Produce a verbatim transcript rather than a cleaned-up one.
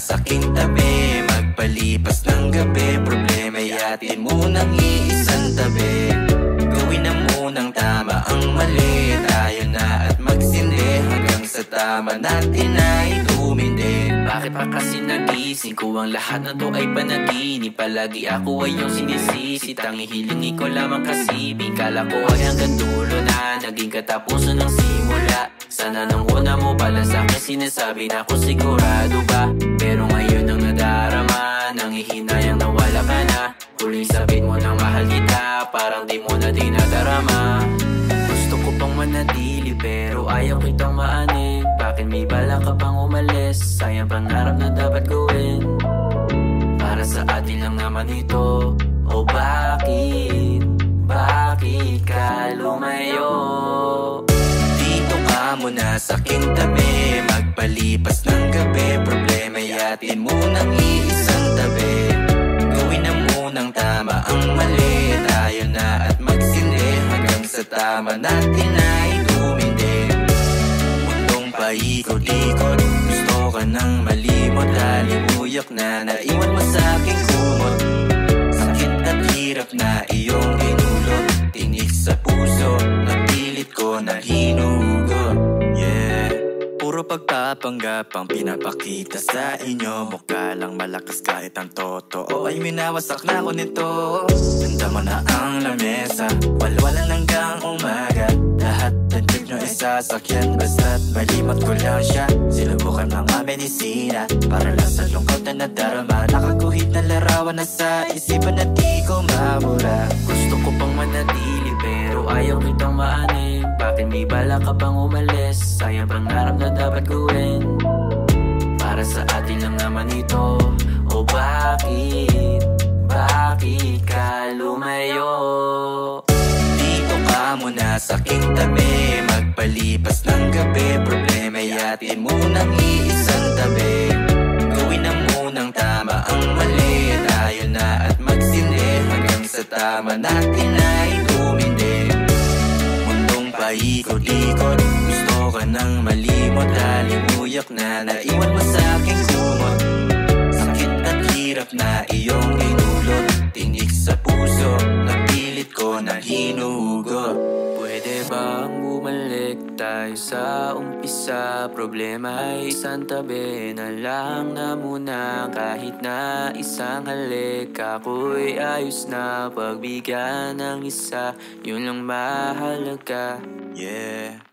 Sa'king tabi, magpalipas ng gabi. Problema'y atin munang iisang tabi. Gawin na munang tama ang mali. Tayo na at magsindi hanggang sa tama natin ay tumindi. Bakit pa kasi nagising ko ang lahat na to ay panaginip? Palagi ako ay yung sinisisi. Tangi hilingi ko lamang kasibing. Kala ko ay hanggang dulo na naging katapusan ng simula. Sana nang una mo pala sa'kin sinasabi na kung sigurado ba. Pero ngayon ang nadarama, nangihinayang nawala ka na. Huling sabit mo nang mahal kita, parang di mo na dinadarama. Gusto ko pang manatili pero ayaw kitang maanin. Bakit may bala ka pang umalis? Sayang pangarap na dapat gawin. Para sa atin lang naman ito. O bakit, bakit ka lumayo? Mo na sa'king tabi, magpalipas ng gabi. Problema'y atin munang iisang tabi. Gawin na munang tama ang mali. Tayo na at magsindi hanggang sa tama natin ay tumindi. Mundong paikot-ikot, gusto ka ng malimot. Halimuyak na naiwan mo sa'king kumot. Sakit at hirap na iyong inulot. Tinik sa puso, napilit ko na hinuhugot. Pagpapanggap ang pinapakita sa inyo. Mukha lang malakas kahit ang totoo ay minawasak na ko nito. Nandama na ang lamesa, walwalan hanggang umaga. Lahat ng trip nyo ay sasakyan, basta't malimat ko lang siya. Sinubukan mga medisina para lang sa lungkot na nadarama. Nakakuhit na larawan na sa isipan na di ko mamura. Gusto ko pang manatili pero ayaw kitang maanin. Bakit may bala ka pang umalis? Sayang pangarap na dapat gawin. Para sa atin lang naman ito. O bakit, bakit ka lumayo? Dito ka muna sa'king tabi, magpalipas ng gabi. Problema'y atin munang iisang tabi. Gawin na munang tama ang mali. Tayo na at magsindi hanggang sa tama natin ay tumindi. Paikot-ikot, gusto ka ng malimot. Halimuyak na naiwan mo sa'king kumot. Sakit at hirap na iyong inulot. Tinik sa puso, napilit ko na hinugot. Pwede bang bumalik tayo sa umpisa? Problema ay isang tabi na lang na muna. Kahit na isang halik, ako'y ayos na. Pagbigyan ng isa, yun lang mahalaga. Yeah.